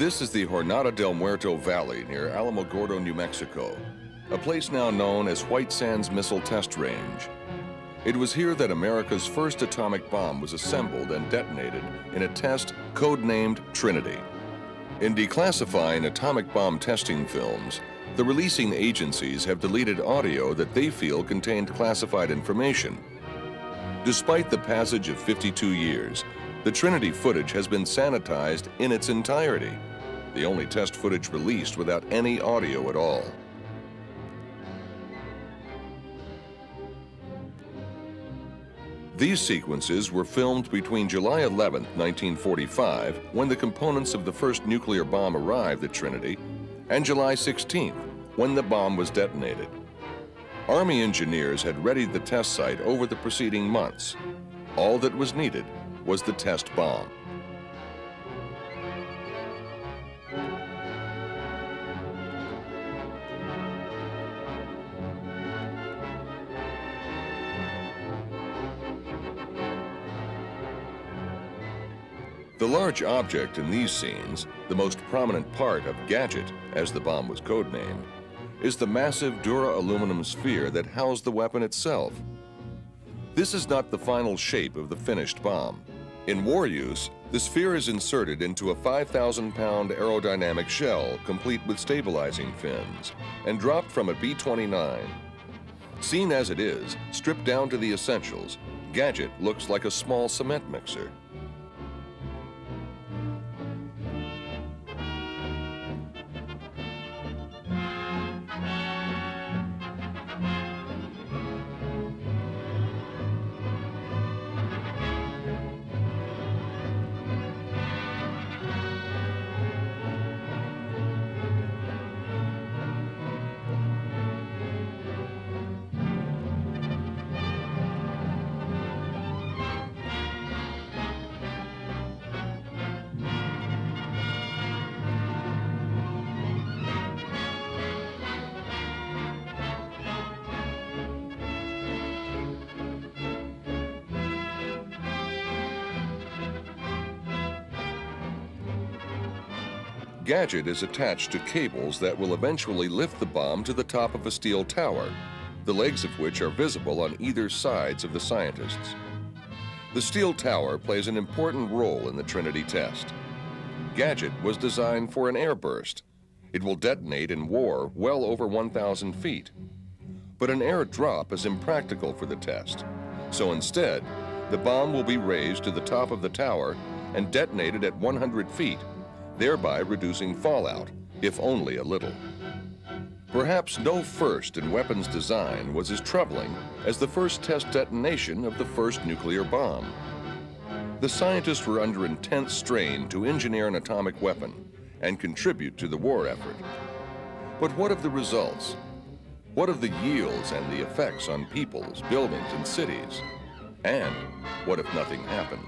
This is the Jornada del Muerto Valley near Alamogordo, New Mexico, a place now known as White Sands Missile Test Range. It was here that America's first atomic bomb was assembled and detonated in a test codenamed Trinity. In declassifying atomic bomb testing films, the releasing agencies have deleted audio that they feel contained classified information. Despite the passage of 52 years, the Trinity footage has been sanitized in its entirety, the only test footage released without any audio at all. These sequences were filmed between July 11, 1945, when the components of the first nuclear bomb arrived at Trinity, and July 16, when the bomb was detonated. Army engineers had readied the test site over the preceding months. All that was needed was the test bomb. The large object in these scenes, the most prominent part of Gadget, as the bomb was codenamed, is the massive dura-aluminum sphere that housed the weapon itself. This is not the final shape of the finished bomb. In war use, the sphere is inserted into a 5,000-pound aerodynamic shell complete with stabilizing fins and dropped from a B-29. Seen as it is, stripped down to the essentials, Gadget looks like a small cement mixer. Gadget is attached to cables that will eventually lift the bomb to the top of a steel tower, the legs of which are visible on either sides of the scientists. The steel tower plays an important role in the Trinity test. Gadget was designed for an airburst. It will detonate in war well over 1,000 feet. But an air drop is impractical for the test. So instead, the bomb will be raised to the top of the tower and detonated at 100 feet, thereby reducing fallout, if only a little. Perhaps no first in weapons design was as troubling as the first test detonation of the first nuclear bomb. The scientists were under intense strain to engineer an atomic weapon and contribute to the war effort. But what of the results? What of the yields and the effects on peoples, buildings, and cities? And what if nothing happened?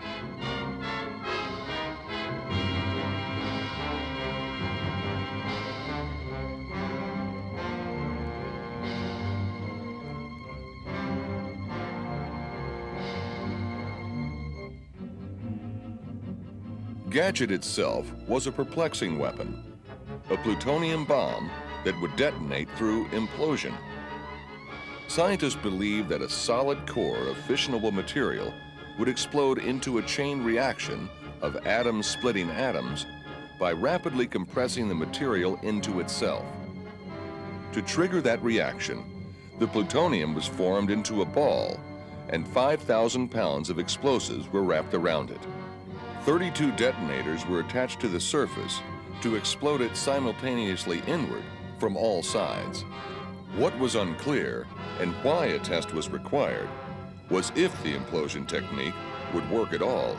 Gadget itself was a perplexing weapon, a plutonium bomb that would detonate through implosion. Scientists believed that a solid core of fissionable material would explode into a chain reaction of atoms splitting atoms by rapidly compressing the material into itself. To trigger that reaction, the plutonium was formed into a ball, and 5,000 pounds of explosives were wrapped around it. 32 detonators were attached to the surface to explode it simultaneously inward from all sides. What was unclear, and why a test was required, was if the implosion technique would work at all.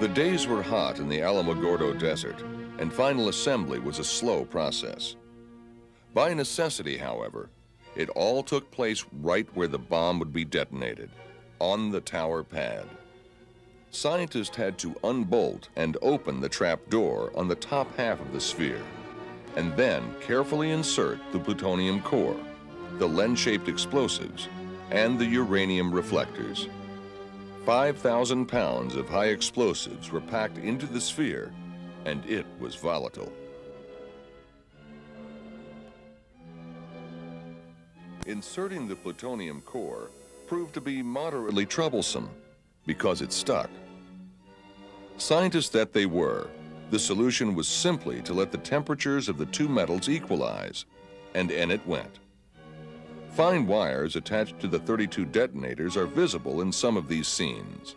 The days were hot in the Alamogordo Desert, and final assembly was a slow process. By necessity, however, it all took place right where the bomb would be detonated, on the tower pad. Scientists had to unbolt and open the trap door on the top half of the sphere. and then carefully insert the plutonium core, the lens-shaped explosives, and the uranium reflectors. 5,000 pounds of high explosives were packed into the sphere, and it was volatile. Inserting the plutonium core proved to be moderately troublesome because it stuck. Scientists that they were, the solution was simply to let the temperatures of the two metals equalize, and in it went. Fine wires attached to the 32 detonators are visible in some of these scenes.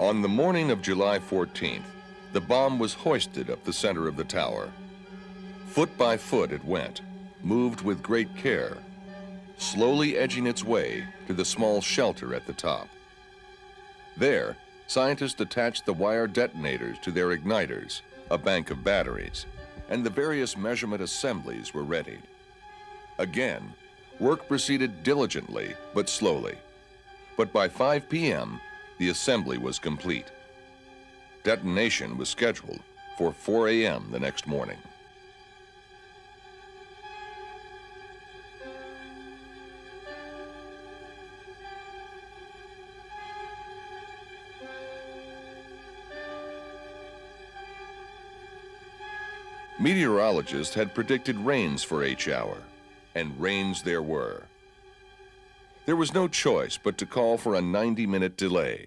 On the morning of July 14th, the bomb was hoisted up the center of the tower. Foot by foot it went, moved with great care, slowly edging its way to the small shelter at the top. There, scientists attached the wire detonators to their igniters, a bank of batteries, and the various measurement assemblies were readied. Again, work proceeded diligently but slowly. But by 5 p.m., the assembly was complete. Detonation was scheduled for 4 a.m. the next morning. Meteorologists had predicted rains for each hour, and rains there were. There was no choice but to call for a 90-minute delay.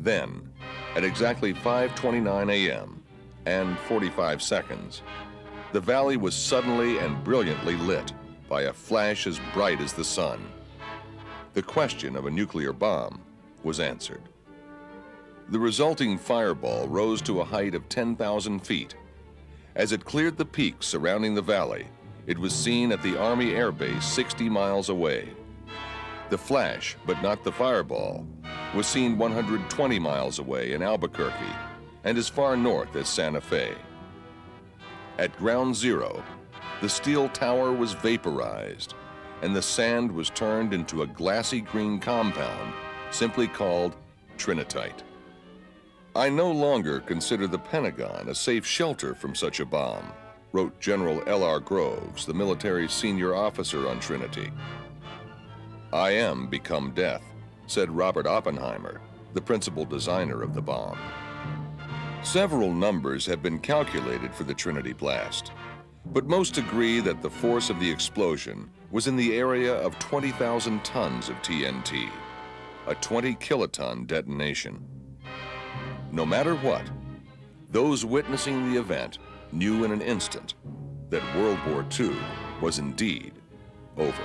Then, at exactly 5:29 a.m. and 45 seconds, the valley was suddenly and brilliantly lit by a flash as bright as the sun. The question of a nuclear bomb was answered. The resulting fireball rose to a height of 10,000 feet. As it cleared the peaks surrounding the valley, it was seen at the Army Air Base 60 miles away. The flash, but not the fireball, was seen 120 miles away in Albuquerque and as far north as Santa Fe. At ground zero, the steel tower was vaporized and the sand was turned into a glassy green compound simply called trinitite. "I no longer consider the Pentagon a safe shelter from such a bomb," wrote General L.R. Groves, the military senior officer on Trinity. "I am become death," said Robert Oppenheimer, the principal designer of the bomb. Several numbers have been calculated for the Trinity blast, but most agree that the force of the explosion was in the area of 20,000 tons of TNT, a 20-kiloton detonation. No matter what, those witnessing the event knew in an instant that World War II was indeed over.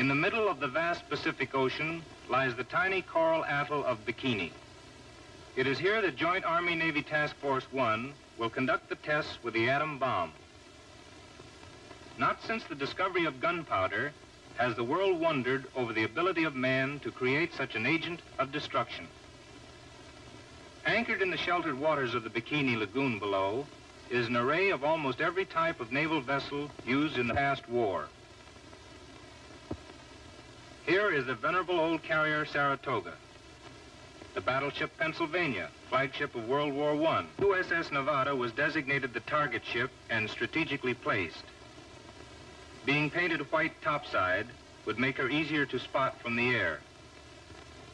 In the middle of the vast Pacific Ocean lies the tiny coral atoll of Bikini. It is here that Joint Army-Navy Task Force One will conduct the tests with the atom bomb. Not since the discovery of gunpowder has the world wondered over the ability of man to create such an agent of destruction. Anchored in the sheltered waters of the Bikini Lagoon below is an array of almost every type of naval vessel used in the past war. Here is the venerable old carrier Saratoga, the battleship Pennsylvania, flagship of World War I. USS Nevada was designated the target ship and strategically placed. Being painted white topside would make her easier to spot from the air.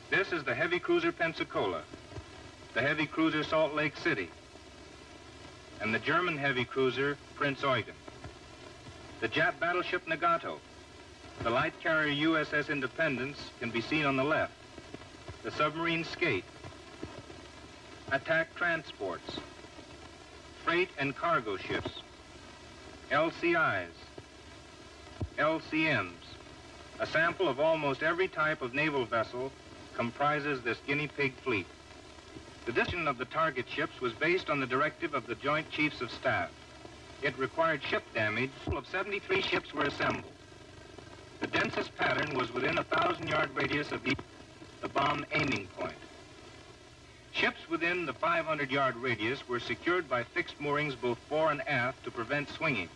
This is the heavy cruiser Pensacola, the heavy cruiser Salt Lake City, and the German heavy cruiser Prinz Eugen. The Jap battleship Nagato, the light carrier USS Independence can be seen on the left, the submarine Skate, attack transports, freight and cargo ships, LCIs, LCMs. A sample of almost every type of naval vessel comprises this guinea pig fleet. The decision of the target ships was based on the directive of the Joint Chiefs of Staff. It required ship damage. A total of 73 ships were assembled. The densest pattern was within a 1,000-yard radius of the bomb aiming point. Ships within the 500-yard radius were secured by fixed moorings both fore and aft to prevent swinging.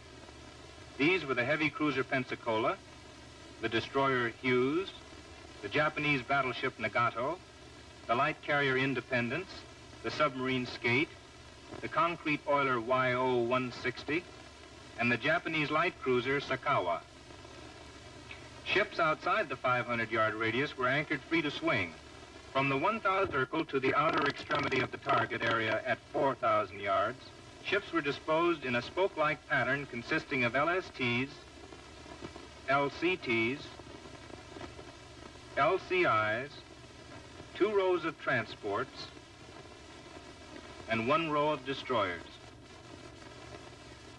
These were the heavy cruiser Pensacola, the destroyer Hughes, the Japanese battleship Nagato, the light carrier Independence, the submarine Skate, the concrete oiler YO-160, and the Japanese light cruiser Sakawa. Ships outside the 500-yard radius were anchored free to swing from the 1,000 circle to the outer extremity of the target area at 4,000 yards. Ships were disposed in a spoke-like pattern consisting of LSTs, LCTs, LCIs, two rows of transports, and one row of destroyers.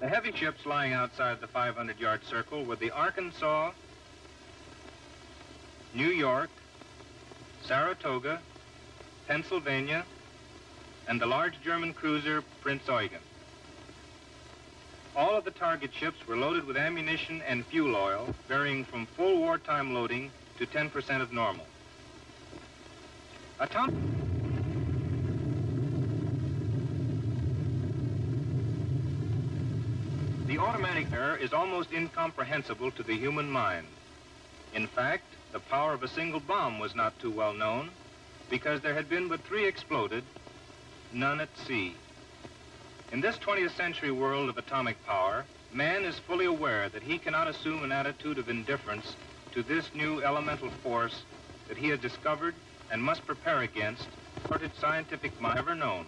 The heavy ships lying outside the 500-yard circle were the Arkansas, New York, Saratoga, Pennsylvania, and the large German cruiser Prinz Eugen. All of the target ships were loaded with ammunition and fuel oil, varying from full wartime loading to 10% of normal. The automatic fire is almost incomprehensible to the human mind. In fact, the power of a single bomb was not too well known because there had been but 3 exploded, none at sea. In this 20th century world of atomic power, man is fully aware that he cannot assume an attitude of indifference to this new elemental force that he has discovered and must prepare against, or did scientific mind ever known.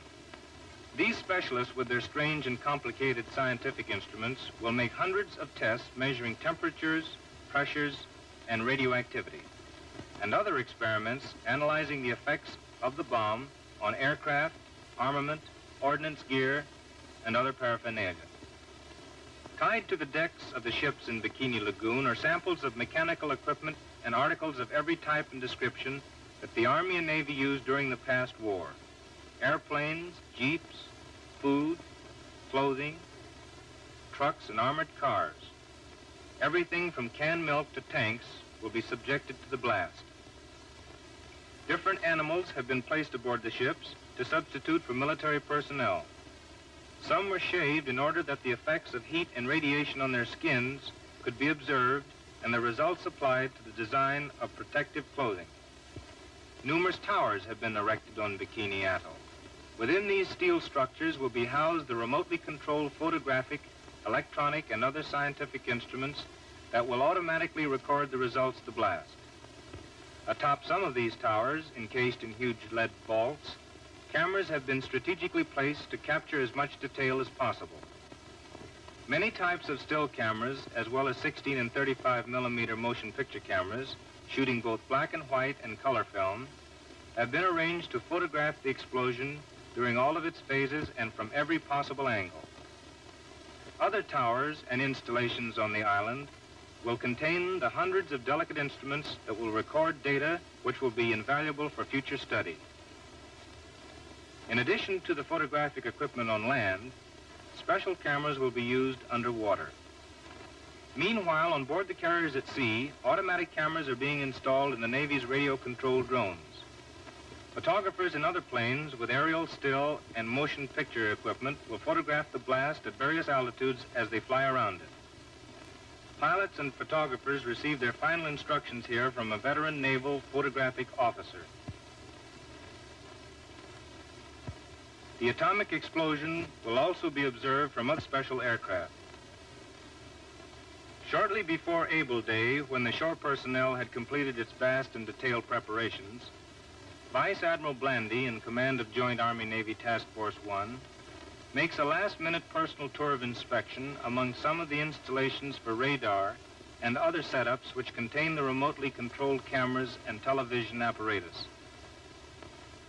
These specialists with their strange and complicated scientific instruments will make hundreds of tests measuring temperatures, pressures, and radioactivity, and other experiments analyzing the effects of the bomb on aircraft, armament, ordnance gear, and other paraphernalia. Tied to the decks of the ships in Bikini Lagoon are samples of mechanical equipment and articles of every type and description that the Army and Navy used during the past war. Airplanes, jeeps, food, clothing, trucks, and armored cars. Everything from canned milk to tanks will be subjected to the blast. Different animals have been placed aboard the ships to substitute for military personnel. Some were shaved in order that the effects of heat and radiation on their skins could be observed and the results applied to the design of protective clothing. Numerous towers have been erected on Bikini Atoll. Within these steel structures will be housed the remotely controlled photographic, electronic, and other scientific instruments that will automatically record the results of the blast. Atop some of these towers, encased in huge lead vaults, cameras have been strategically placed to capture as much detail as possible. Many types of still cameras, as well as 16 and 35 millimeter motion picture cameras, shooting both black and white and color film, have been arranged to photograph the explosion during all of its phases and from every possible angle. Other towers and installations on the island will contain the hundreds of delicate instruments that will record data which will be invaluable for future study. In addition to the photographic equipment on land, special cameras will be used underwater. Meanwhile, on board the carriers at sea, automatic cameras are being installed in the Navy's radio-controlled drones. Photographers in other planes with aerial, still, and motion picture equipment will photograph the blast at various altitudes as they fly around it. Pilots and photographers receive their final instructions here from a veteran naval photographic officer. The atomic explosion will also be observed from other special aircraft. Shortly before Able Day, when the shore personnel had completed its vast and detailed preparations, Vice Admiral Blandy, in command of Joint Army-Navy Task Force One, makes a last-minute personal tour of inspection among some of the installations for radar and other setups which contain the remotely controlled cameras and television apparatus.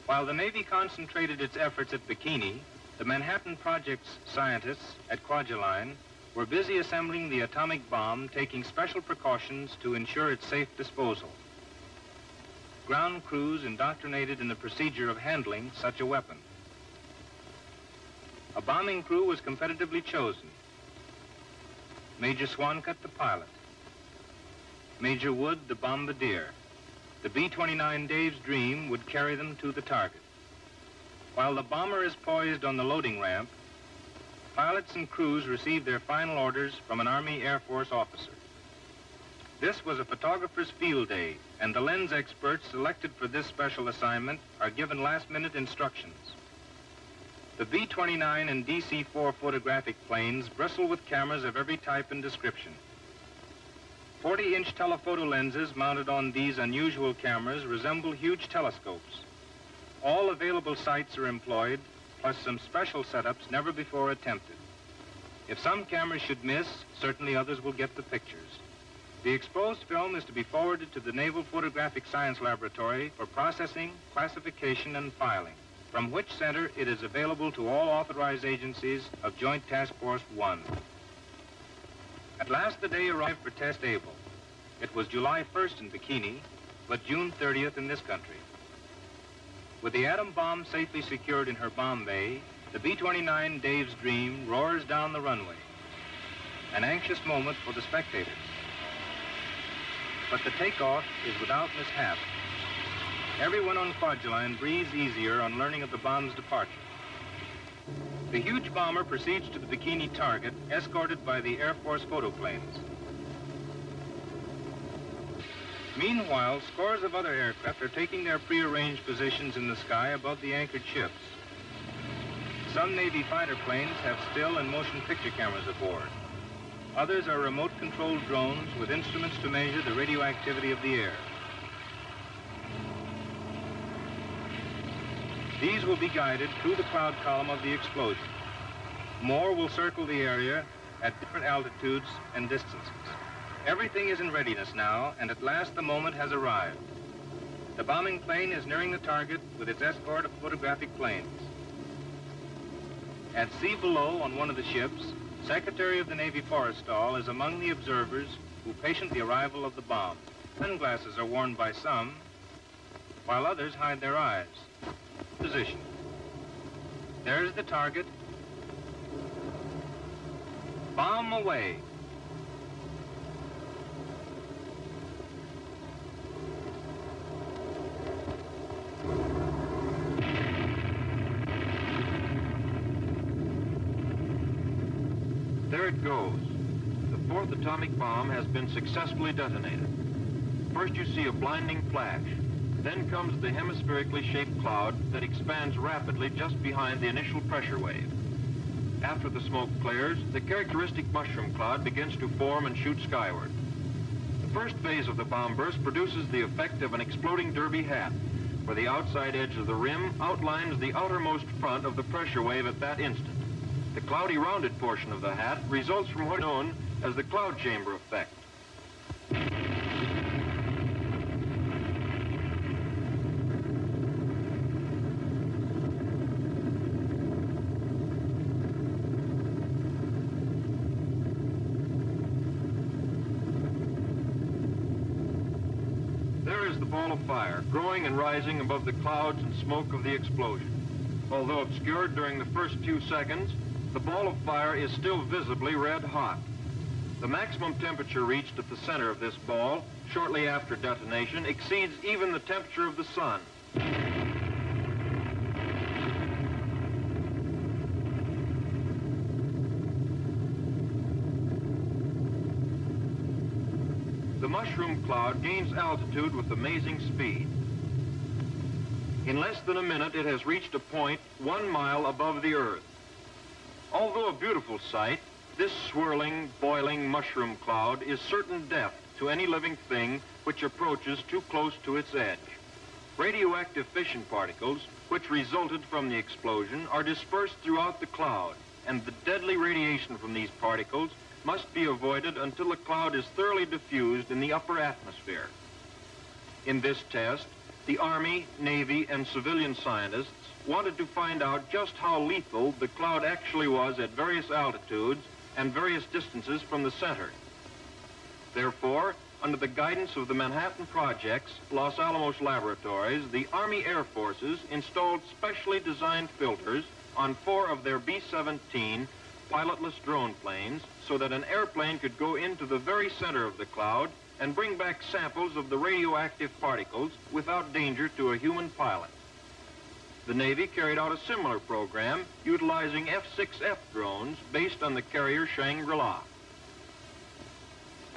While the Navy concentrated its efforts at Bikini, the Manhattan Project's scientists at Kwajalein were busy assembling the atomic bomb, taking special precautions to ensure its safe disposal. Ground crews indoctrinated in the procedure of handling such a weapon. A bombing crew was competitively chosen. Major Swancutt, the pilot. Major Wood, the bombardier. The B-29 Dave's Dream would carry them to the target. While the bomber is poised on the loading ramp, pilots and crews receive their final orders from an Army Air Force officer. This was a photographer's field day, and the lens experts selected for this special assignment are given last-minute instructions. The B-29 and DC-4 photographic planes bristle with cameras of every type and description. 40-inch telephoto lenses mounted on these unusual cameras resemble huge telescopes. All available sights are employed, plus some special setups never before attempted. If some cameras should miss, certainly others will get the pictures. The exposed film is to be forwarded to the Naval Photographic Science Laboratory for processing, classification, and filing, from which center it is available to all authorized agencies of Joint Task Force One. At last, the day arrived for Test Able. It was July 1st in Bikini, but June 30th in this country. With the atom bomb safely secured in her bomb bay, the B-29 Dave's Dream roars down the runway. An anxious moment for the spectators. But the takeoff is without mishap. Everyone on Kwajalein breathes easier on learning of the bomb's departure. The huge bomber proceeds to the Bikini target, escorted by the Air Force photoplanes. Meanwhile, scores of other aircraft are taking their prearranged positions in the sky above the anchored ships. Some Navy fighter planes have still and motion picture cameras aboard. Others are remote-controlled drones with instruments to measure the radioactivity of the air. These will be guided through the cloud column of the explosion. More will circle the area at different altitudes and distances. Everything is in readiness now, and at last the moment has arrived. The bombing plane is nearing the target with its escort of photographic planes. At sea below on one of the ships, Secretary of the Navy Forrestal is among the observers who patient the arrival of the bomb. Sunglasses are worn by some, while others hide their eyes. Position. There's the target. Bomb away. There it goes. The fourth atomic bomb has been successfully detonated. First you see a blinding flash. Then comes the hemispherically shaped cloud that expands rapidly just behind the initial pressure wave. After the smoke clears, the characteristic mushroom cloud begins to form and shoot skyward. The first phase of the bomb burst produces the effect of an exploding derby hat, where the outside edge of the rim outlines the outermost front of the pressure wave at that instant. The cloudy rounded portion of the hat results from what is known as the cloud chamber effect. the ball of fire, growing and rising above the clouds and smoke of the explosion. Although obscured during the first few seconds, the ball of fire is still visibly red hot. The maximum temperature reached at the center of this ball, shortly after detonation, exceeds even the temperature of the sun. The mushroom cloud gains altitude with amazing speed. In less than a minute, it has reached a point 1 mile above the Earth. Although a beautiful sight, this swirling, boiling mushroom cloud is certain death to any living thing which approaches too close to its edge. Radioactive fission particles, which resulted from the explosion, are dispersed throughout the cloud, and the deadly radiation from these particles must be avoided until the cloud is thoroughly diffused in the upper atmosphere. In this test, the Army, Navy, and civilian scientists wanted to find out just how lethal the cloud actually was at various altitudes and various distances from the center. Therefore, under the guidance of the Manhattan Project's Los Alamos laboratories, the Army Air Forces installed specially designed filters on 4 of their B-17 pilotless drone planes so that an airplane could go into the very center of the cloud and bring back samples of the radioactive particles without danger to a human pilot. The Navy carried out a similar program utilizing F-6F drones based on the carrier Shangri-La.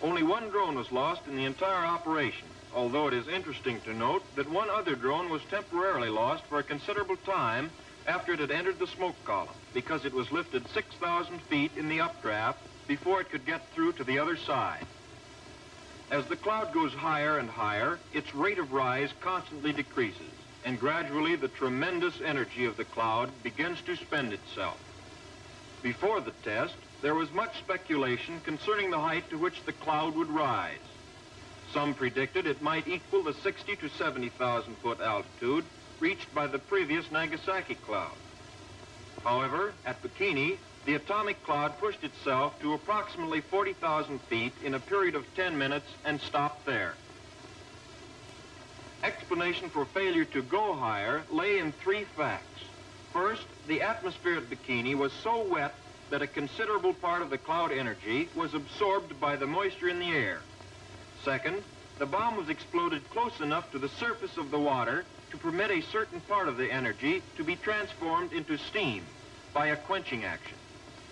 Only one drone was lost in the entire operation, although it is interesting to note that one other drone was temporarily lost for a considerable time after it had entered the smoke column because it was lifted 6,000 feet in the updraft before it could get through to the other side. As the cloud goes higher and higher, its rate of rise constantly decreases, and gradually the tremendous energy of the cloud begins to spend itself. Before the test, there was much speculation concerning the height to which the cloud would rise. Some predicted it might equal the 60,000 to 70,000 foot altitude reached by the previous Nagasaki cloud. However, at Bikini, the atomic cloud pushed itself to approximately 40,000 feet in a period of 10 minutes and stopped there. Explanation for failure to go higher lay in 3 facts. First, the atmosphere at Bikini was so wet that a considerable part of the cloud energy was absorbed by the moisture in the air. Second, the bomb was exploded close enough to the surface of the water to permit a certain part of the energy to be transformed into steam by a quenching action.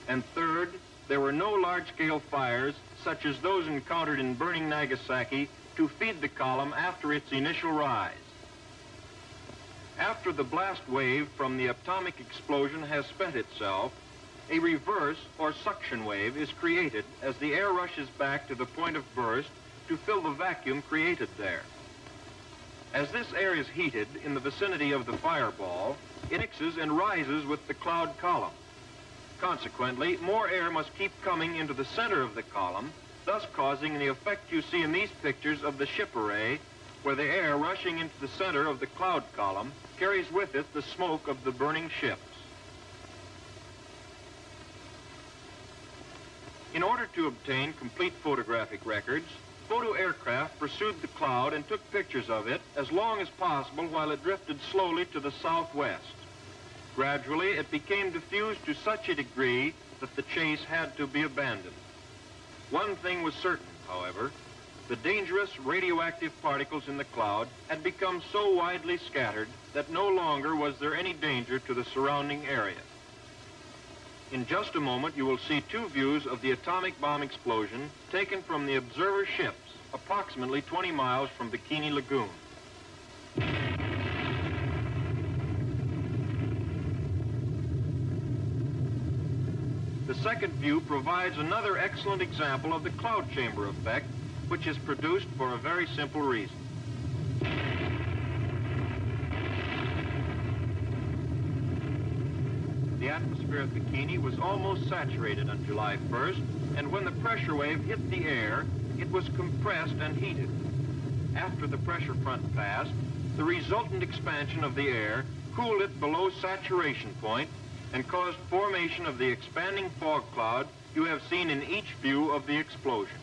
And third, there were no large-scale fires, such as those encountered in burning Nagasaki, to feed the column after its initial rise. After the blast wave from the atomic explosion has spent itself, a reverse or suction wave is created as the air rushes back to the point of burst to fill the vacuum created there. As this air is heated in the vicinity of the fireball, it mixes and rises with the cloud column. Consequently, more air must keep coming into the center of the column, thus causing the effect you see in these pictures of the ship array, where the air rushing into the center of the cloud column carries with it the smoke of the burning ships. In order to obtain complete photographic records, photo aircraft pursued the cloud and took pictures of it as long as possible while it drifted slowly to the southwest. Gradually, it became diffused to such a degree that the chase had to be abandoned. One thing was certain, however. The dangerous radioactive particles in the cloud had become so widely scattered that no longer was there any danger to the surrounding area. In just a moment, you will see 2 views of the atomic bomb explosion taken from the observer ships approximately 20 miles from Bikini Lagoon. The second view provides another excellent example of the cloud chamber effect, which is produced for a very simple reason. The atmosphere at Bikini was almost saturated on July 1st, and when the pressure wave hit the air, it was compressed and heated. After the pressure front passed, the resultant expansion of the air cooled it below saturation point and caused formation of the expanding fog cloud you have seen in each view of the explosion.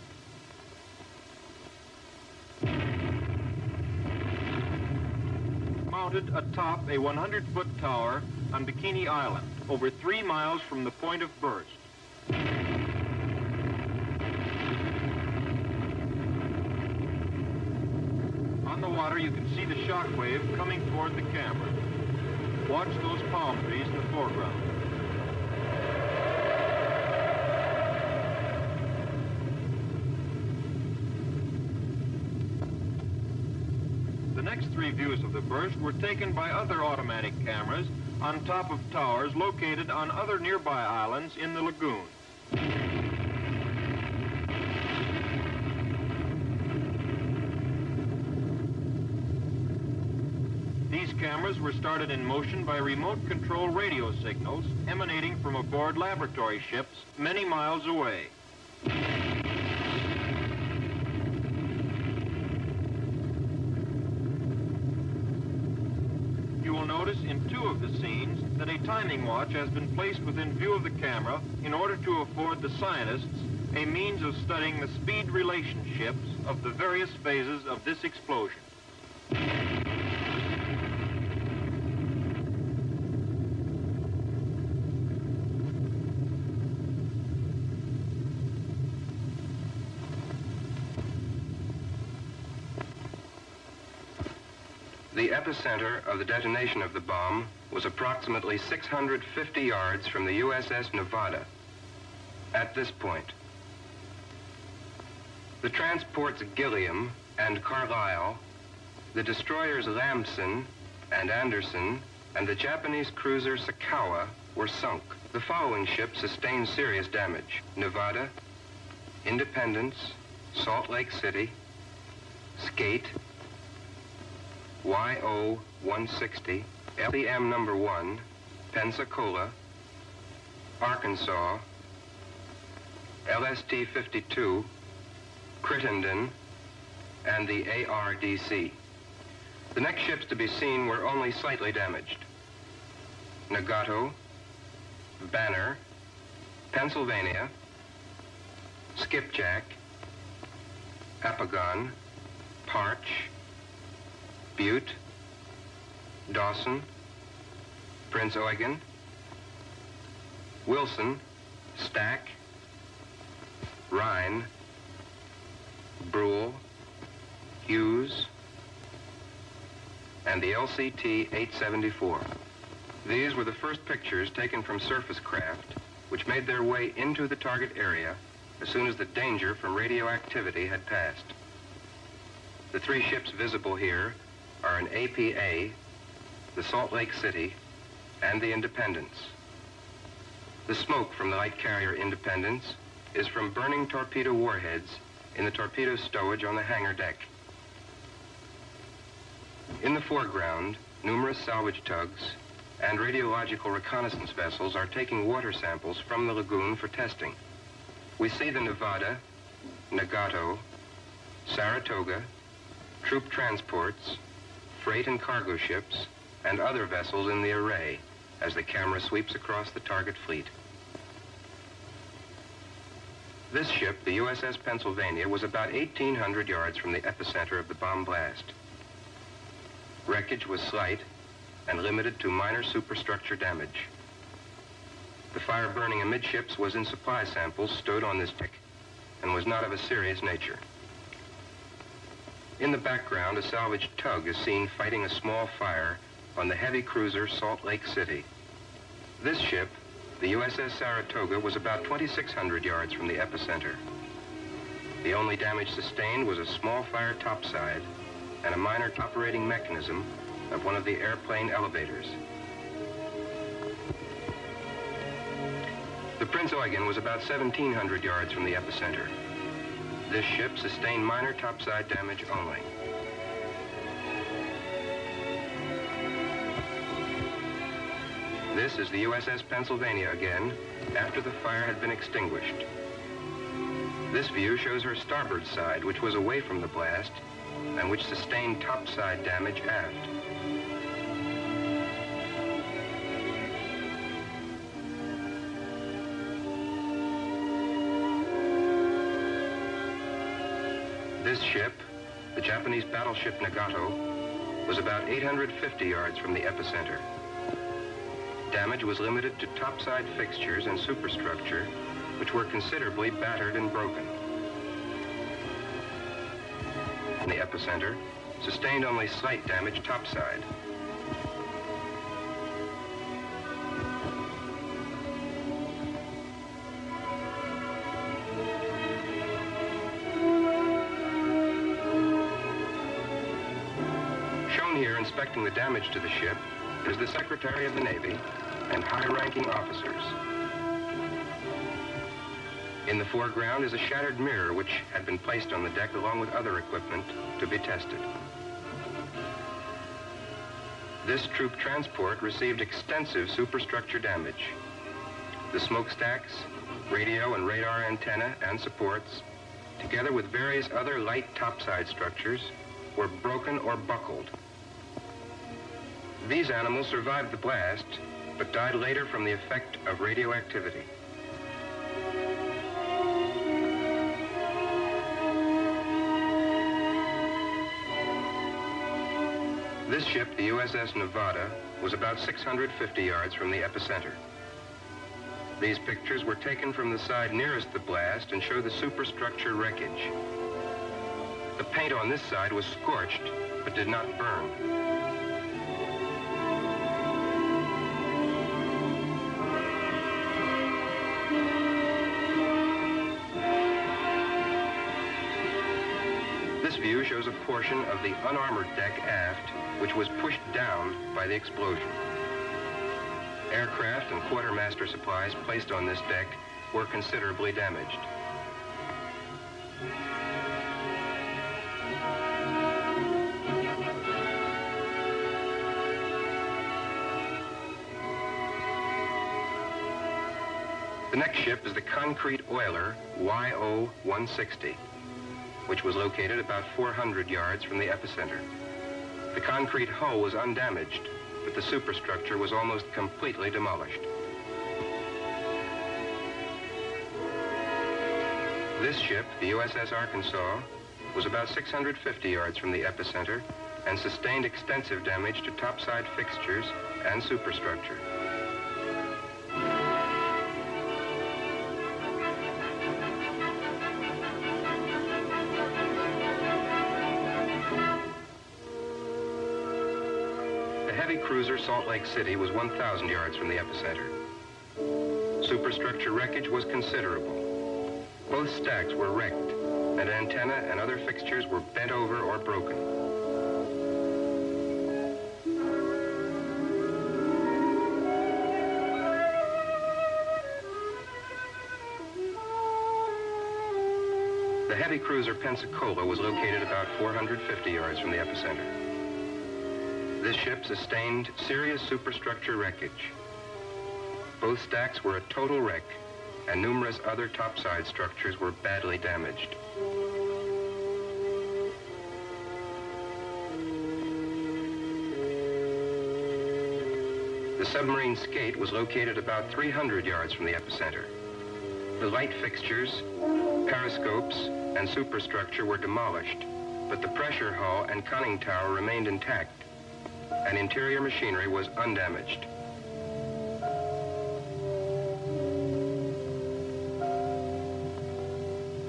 mounted atop a 100-foot tower on Bikini Island, over 3 miles from the point of burst. On the water, you can see the shockwave coming toward the camera. Watch those palm trees in the foreground. The next three views of the burst were taken by other automatic cameras on top of towers located on other nearby islands in the lagoon. These cameras were started in motion by remote control radio signals emanating from aboard laboratory ships many miles away. You will notice in two of the scenes that a timing watch has been placed within view of the camera in order to afford the scientists a means of studying the speed relationships of the various phases of this explosion. The epicenter of the detonation of the bomb was approximately 650 yards from the USS Nevada. At this point, the transports Gilliam and Carlisle, the destroyers Lamson and Anderson, and the Japanese cruiser Sakawa were sunk. The following ships sustained serious damage: Nevada, Independence, Salt Lake City, Skate, YO-160, LSM number 1, Pensacola, Arkansas, LST-52, Crittenden, and the ARDC. The next ships to be seen were only slightly damaged: Nagato, Banner, Pennsylvania, Skipjack, Apagon, Parch, Butte, Dawson, Prinz Eugen, Wilson, Stack, Rhine, Brule, Hughes, and the LCT-874. These were the first pictures taken from surface craft, which made their way into the target area as soon as the danger from radioactivity had passed. The three ships visible here are an APA, the Salt Lake City, and the Independence. The smoke from the light carrier Independence is from burning torpedo warheads in the torpedo stowage on the hangar deck. In the foreground, numerous salvage tugs and radiological reconnaissance vessels are taking water samples from the lagoon for testing. We see the Nevada, Nagato, Saratoga, troop transports, freight and cargo ships, and other vessels in the array as the camera sweeps across the target fleet. This ship, the USS Pennsylvania, was about 1,800 yards from the epicenter of the bomb blast. Wreckage was slight and limited to minor superstructure damage. The fire burning amidships was in supply samples stowed on this deck and was not of a serious nature. In the background, a salvage tug is seen fighting a small fire on the heavy cruiser Salt Lake City. This ship, the USS Saratoga, was about 2,600 yards from the epicenter. The only damage sustained was a small fire topside and a minor operating mechanism of one of the airplane elevators. The Prinz Eugen was about 1,700 yards from the epicenter. This ship sustained minor topside damage only. This is the USS Pennsylvania again, after the fire had been extinguished. This view shows her starboard side, which was away from the blast and which sustained topside damage aft. This ship, the Japanese battleship Nagato, was about 850 yards from the epicenter. Damage was limited to topside fixtures and superstructure, which were considerably battered and broken. In the epicenter, sustained only slight damage topside. Shown here inspecting the damage to the ship is the Secretary of the Navy and high-ranking officers. In the foreground is a shattered mirror which had been placed on the deck along with other equipment to be tested. This troop transport received extensive superstructure damage. The smokestacks, radio and radar antenna and supports, together with various other light topside structures, were broken or buckled. These animals survived the blast, but died later from the effect of radioactivity. This ship, the USS Nevada, was about 650 yards from the epicenter. These pictures were taken from the side nearest the blast and show the superstructure wreckage. The paint on this side was scorched, but did not burn. Shows a portion of the unarmored deck aft, which was pushed down by the explosion. Aircraft and quartermaster supplies placed on this deck were considerably damaged. The next ship is the concrete oiler YO-160. Which was located about 400 yards from the epicenter. The concrete hull was undamaged, but the superstructure was almost completely demolished. This ship, the USS Arkansas, was about 650 yards from the epicenter and sustained extensive damage to topside fixtures and superstructure. Cruiser Salt Lake City was 1,000 yards from the epicenter. Superstructure wreckage was considerable. Both stacks were wrecked, and antenna and other fixtures were bent over or broken. The heavy cruiser Pensacola was located about 450 yards from the epicenter. This ship sustained serious superstructure wreckage. Both stacks were a total wreck, and numerous other topside structures were badly damaged. The submarine Skate was located about 300 yards from the epicenter. The light fixtures, periscopes, and superstructure were demolished, but the pressure hull and conning tower remained intact, and interior machinery was undamaged.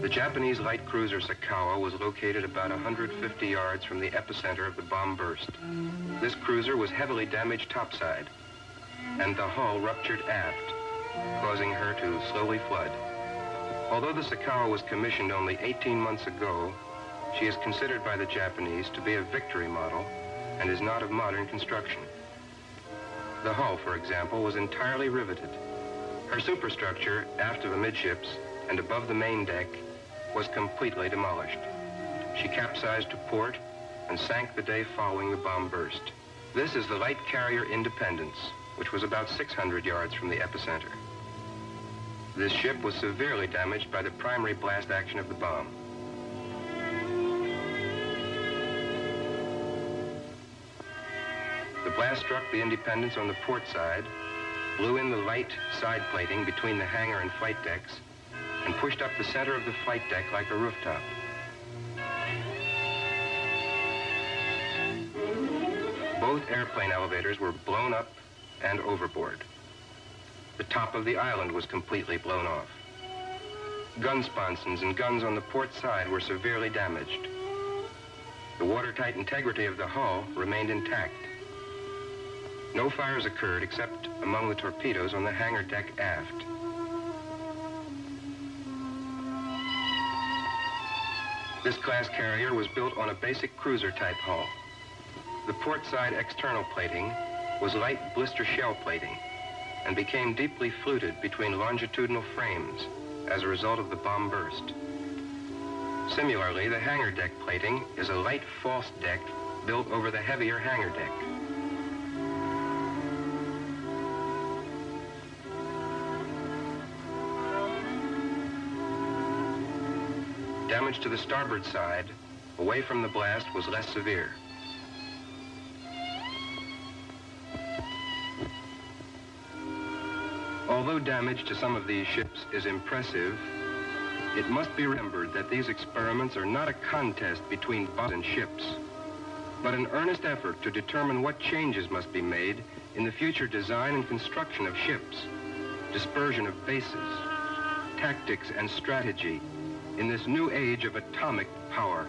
The Japanese light cruiser Sakawa was located about 150 yards from the epicenter of the bomb burst. This cruiser was heavily damaged topside, and the hull ruptured aft, causing her to slowly flood. Although the Sakawa was commissioned only 18 months ago, she is considered by the Japanese to be a victory model and is not of modern construction. The hull, for example, was entirely riveted. Her superstructure, aft of amidships and above the main deck, was completely demolished. She capsized to port and sank the day following the bomb burst. This is the light carrier Independence, which was about 600 yards from the epicenter. This ship was severely damaged by the primary blast action of the bomb. The blast struck the Independence on the port side, blew in the light side plating between the hangar and flight decks, and pushed up the center of the flight deck like a rooftop. both airplane elevators were blown up and overboard. The top of the island was completely blown off. Gun sponsons and guns on the port side were severely damaged. The watertight integrity of the hull remained intact. No fires occurred except among the torpedoes on the hangar deck aft. This class carrier was built on a basic cruiser-type hull. The port-side external plating was light blister shell plating and became deeply fluted between longitudinal frames as a result of the bomb burst. Similarly, the hangar deck plating is a light false deck built over the heavier hangar deck. Damage to the starboard side, away from the blast, was less severe. Although damage to some of these ships is impressive, it must be remembered that these experiments are not a contest between boats and ships, but an earnest effort to determine what changes must be made in the future design and construction of ships, dispersion of bases, tactics and strategy in this new age of atomic power.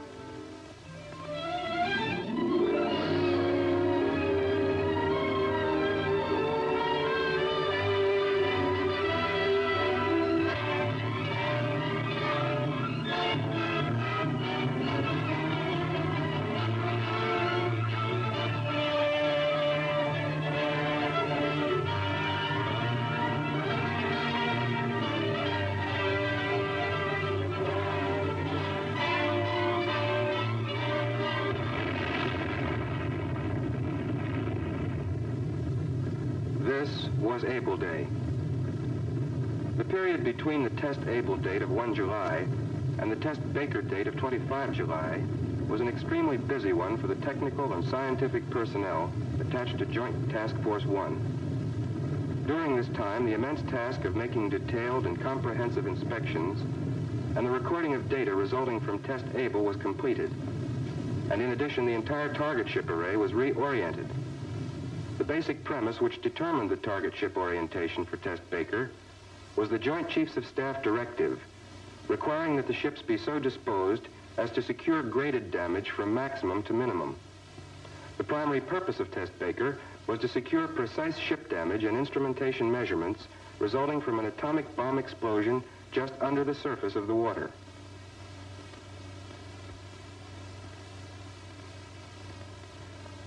Able Day. The period between the test Able date of 1 July and the test Baker date of 25 July was an extremely busy one for the technical and scientific personnel attached to Joint Task Force One. During this time, the immense task of making detailed and comprehensive inspections and the recording of data resulting from test Able was completed. And in addition, the entire target ship array was reoriented. The basic premise which determined the target ship orientation for Test Baker was the Joint Chiefs of Staff Directive, requiring that the ships be so disposed as to secure graded damage from maximum to minimum. The primary purpose of Test Baker was to secure precise ship damage and instrumentation measurements resulting from an atomic bomb explosion just under the surface of the water.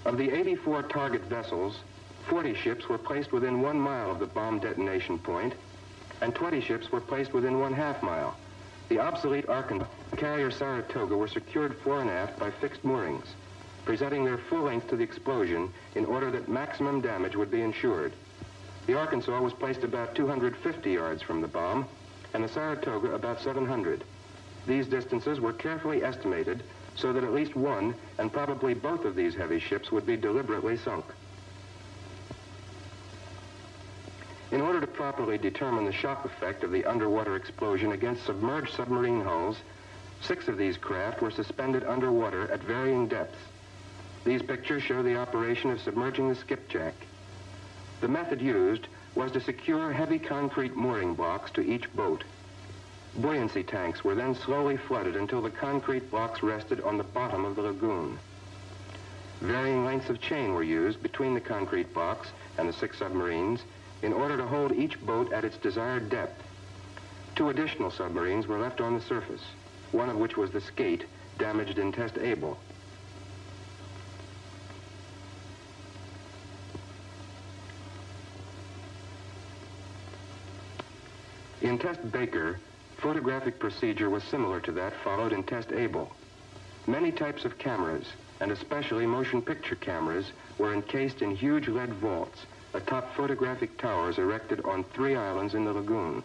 Of the 84 target vessels, 40 ships were placed within 1 mile of the bomb detonation point, and 20 ships were placed within 1/2 mile. The obsolete Arkansas carrier Saratoga were secured fore and aft by fixed moorings, presenting their full length to the explosion in order that maximum damage would be ensured. The Arkansas was placed about 250 yards from the bomb, and the Saratoga about 700. These distances were carefully estimated so that at least one, and probably both of these heavy ships would be deliberately sunk. In order to properly determine the shock effect of the underwater explosion against submerged submarine hulls, 6 of these craft were suspended underwater at varying depths. These pictures show the operation of submerging the Skipjack. The method used was to secure heavy concrete mooring blocks to each boat. Buoyancy tanks were then slowly flooded until the concrete blocks rested on the bottom of the lagoon. Varying lengths of chain were used between the concrete blocks and the 6 submarines in order to hold each boat at its desired depth. 2 additional submarines were left on the surface, one of which was the Skate, damaged in Test Able. In Test Baker, photographic procedure was similar to that followed in Test Able. Many types of cameras, and especially motion picture cameras, were encased in huge lead vaults atop photographic towers erected on 3 islands in the lagoon.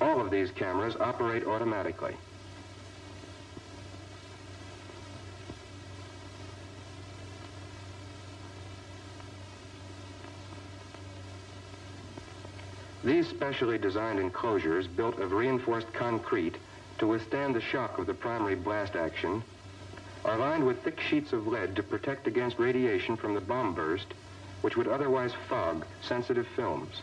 All of these cameras operate automatically. These specially designed enclosures, built of reinforced concrete to withstand the shock of the primary blast action, are lined with thick sheets of lead to protect against radiation from the bomb burst, which would otherwise fog sensitive films.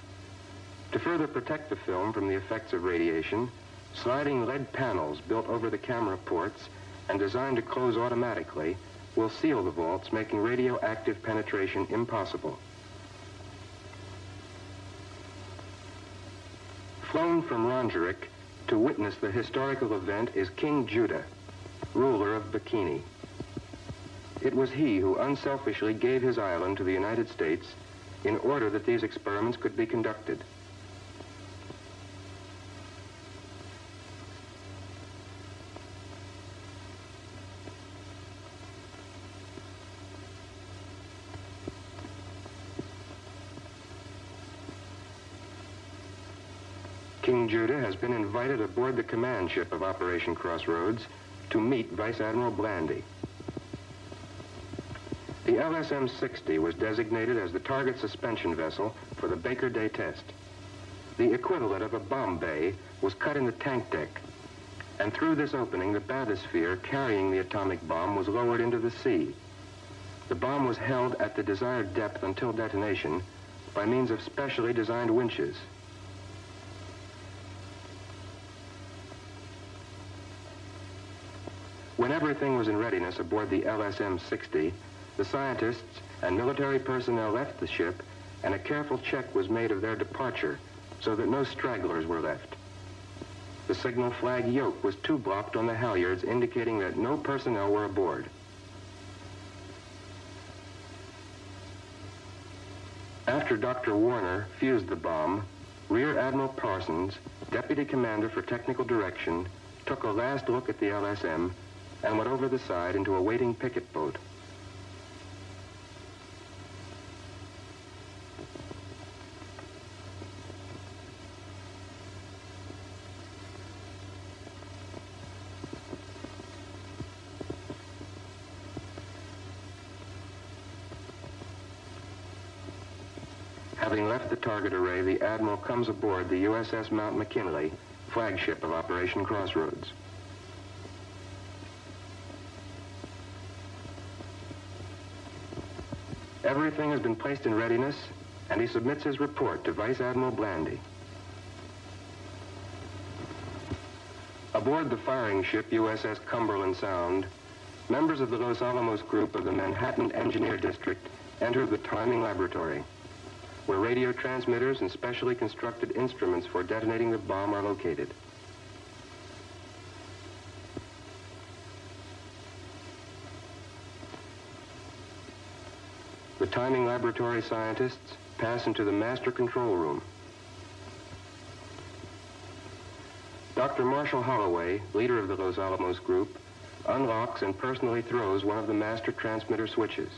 To further protect the film from the effects of radiation, sliding lead panels built over the camera ports and designed to close automatically will seal the vaults, making radioactive penetration impossible. Flown from Rongerik to witness the historical event is King Judah, ruler of Bikini. It was he who unselfishly gave his island to the United States in order that these experiments could be conducted. King Judah has been invited aboard the command ship of Operation Crossroads to meet Vice Admiral Blandy. The LSM-60 was designated as the target suspension vessel for the Baker Day test. The equivalent of a bomb bay was cut in the tank deck, and through this opening, the bathysphere carrying the atomic bomb was lowered into the sea. The bomb was held at the desired depth until detonation by means of specially designed winches. When everything was in readiness aboard the LSM-60, the scientists and military personnel left the ship, and a careful check was made of their departure so that no stragglers were left. The signal flag yoke was two-blocked on the halyards, indicating that no personnel were aboard. After Dr. Warner fused the bomb, Rear Admiral Parsons, Deputy Commander for Technical Direction, took a last look at the LSM and went over the side into a waiting picket boat. Having left the target array, the Admiral comes aboard the USS Mount McKinley, flagship of Operation Crossroads. Everything has been placed in readiness, and he submits his report to Vice Admiral Blandy. Aboard the firing ship USS Cumberland Sound, members of the Los Alamos group of the Manhattan Engineer District entered the timing laboratory, where radio transmitters and specially constructed instruments for detonating the bomb are located. The timing laboratory scientists pass into the master control room. Dr. Marshall Holloway, leader of the Los Alamos group, unlocks and personally throws one of the master transmitter switches.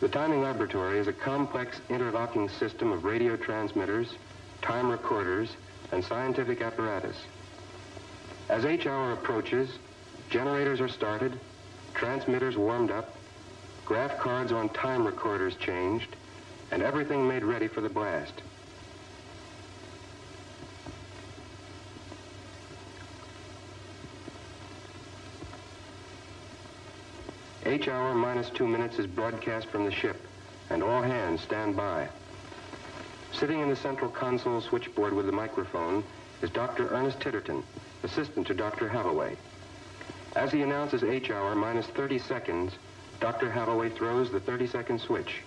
The timing laboratory is a complex interlocking system of radio transmitters, time recorders, and scientific apparatus. As H hour approaches, generators are started, transmitters warmed up, graph cards on time recorders changed, and everything made ready for the blast. H hour minus 2 minutes is broadcast from the ship, and all hands stand by. Sitting in the central console switchboard with the microphone is Dr. Ernest Titterton, assistant to Dr. Holloway. As he announces H hour minus 30 seconds, Dr. Holloway throws the 30-second switch.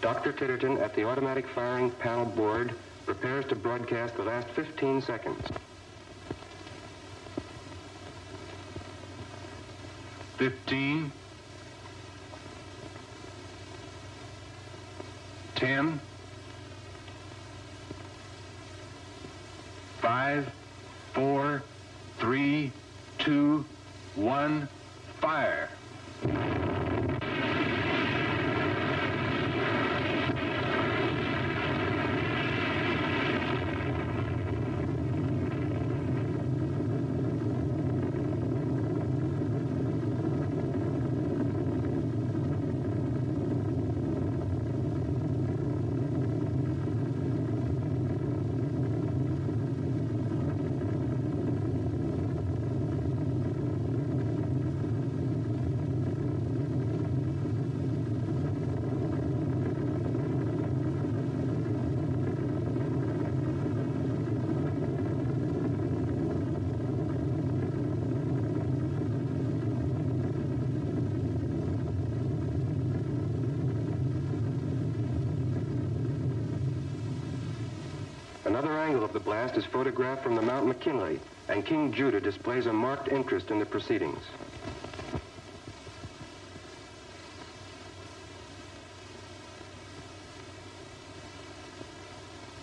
Dr. Titterton at the automatic firing panel board prepares to broadcast the last 15 seconds. 15, 10, 5, 4, 3, 2, 1, fire. blast is photographed from the Mount McKinley, and King Judah displays a marked interest in the proceedings.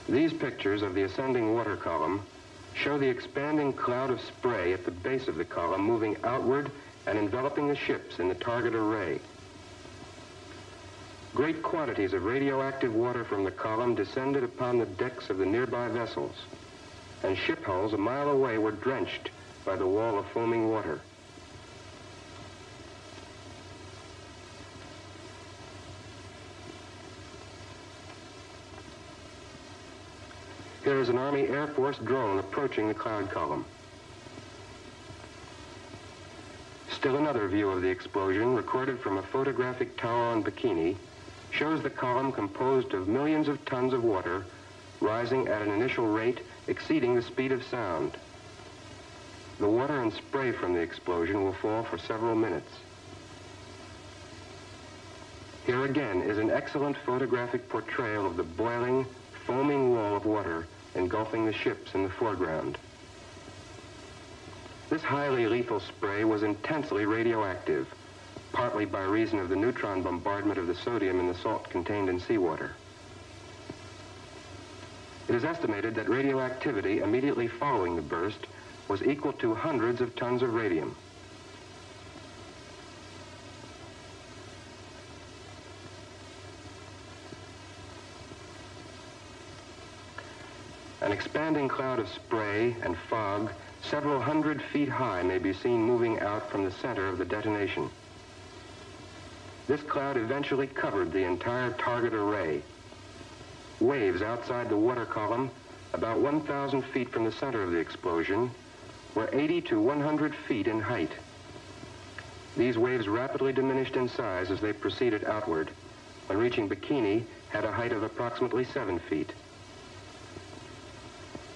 These pictures of the ascending water column show the expanding cloud of spray at the base of the column moving outward and enveloping the ships in the target array. Great quantities of radioactive water from the column descended upon the decks of the nearby vessels, and ship hulls a mile away were drenched by the wall of foaming water. Here is an Army Air Force drone approaching the cloud column. Still another view of the explosion, recorded from a photographic tower on Bikini, shows the column composed of millions of tons of water rising at an initial rate exceeding the speed of sound. The water and spray from the explosion will fall for several minutes. Here again is an excellent photographic portrayal of the boiling, foaming wall of water engulfing the ships in the foreground. This highly lethal spray was intensely radioactive, partly by reason of the neutron bombardment of the sodium in the salt contained in seawater. It is estimated that radioactivity immediately following the burst was equal to hundreds of tons of radium. An expanding cloud of spray and fog several hundred feet high may be seen moving out from the center of the detonation. This cloud eventually covered the entire target array. Waves outside the water column, about 1,000 feet from the center of the explosion, were 80 to 100 feet in height. These waves rapidly diminished in size as they proceeded outward, when reaching Bikini had a height of approximately 7 feet.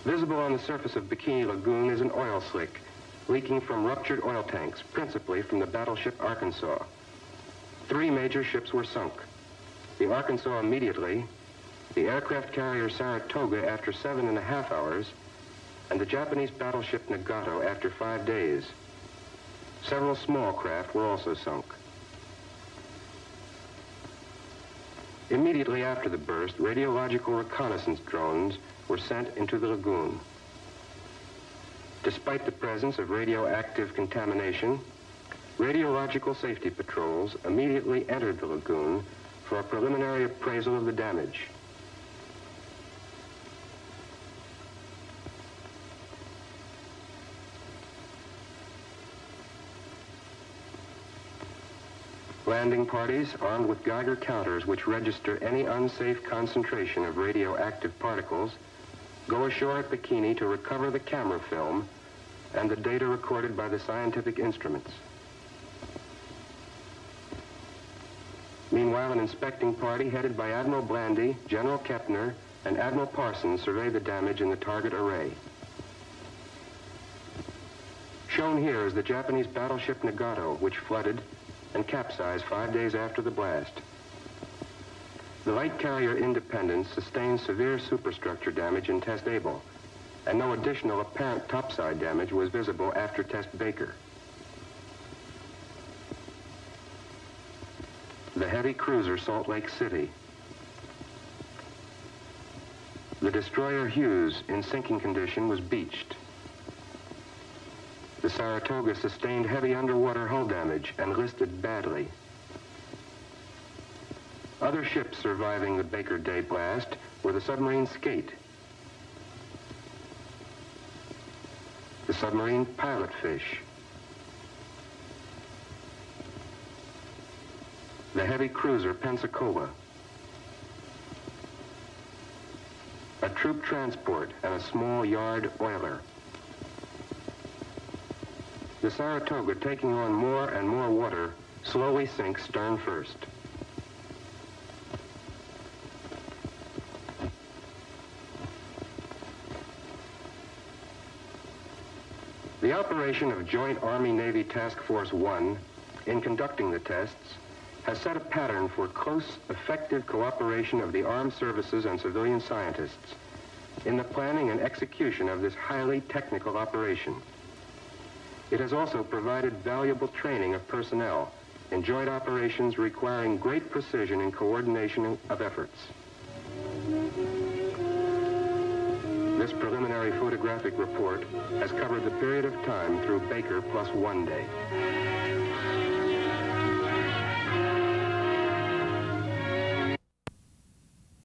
Visible on the surface of Bikini Lagoon is an oil slick leaking from ruptured oil tanks, principally from the battleship Arkansas. 3 major ships were sunk. The Arkansas immediately, the aircraft carrier Saratoga after 7.5 hours, and the Japanese battleship Nagato after 5 days. Several small craft were also sunk. Immediately after the burst, radiological reconnaissance drones were sent into the lagoon. Despite the presence of radioactive contamination, radiological safety patrols immediately entered the lagoon for a preliminary appraisal of the damage. Landing parties armed with Geiger counters, which register any unsafe concentration of radioactive particles, go ashore at Bikini to recover the camera film and the data recorded by the scientific instruments. Meanwhile, an inspecting party headed by Admiral Blandy, General Kepner, and Admiral Parsons survey the damage in the target array. Shown here is the Japanese battleship Nagato, which flooded and capsized 5 days after the blast. The light carrier Independence sustained severe superstructure damage in Test Able, and no additional apparent topside damage was visible after Test Baker. The heavy cruiser Salt Lake City, the destroyer Hughes, in sinking condition, was beached. The Saratoga sustained heavy underwater hull damage and listed badly. Other ships surviving the Baker Day blast were the submarine Skate, the submarine Pilotfish, the heavy cruiser Pensacola, a troop transport, and a small yard oiler. The Saratoga, taking on more and more water, slowly sinks stern first. The operation of Joint Army-Navy Task Force One, in conducting the tests, has set a pattern for close, effective cooperation of the armed services and civilian scientists in the planning and execution of this highly technical operation. It has also provided valuable training of personnel in joint operations requiring great precision and coordination of efforts. This preliminary photographic report has covered the period of time through Baker plus 1 day.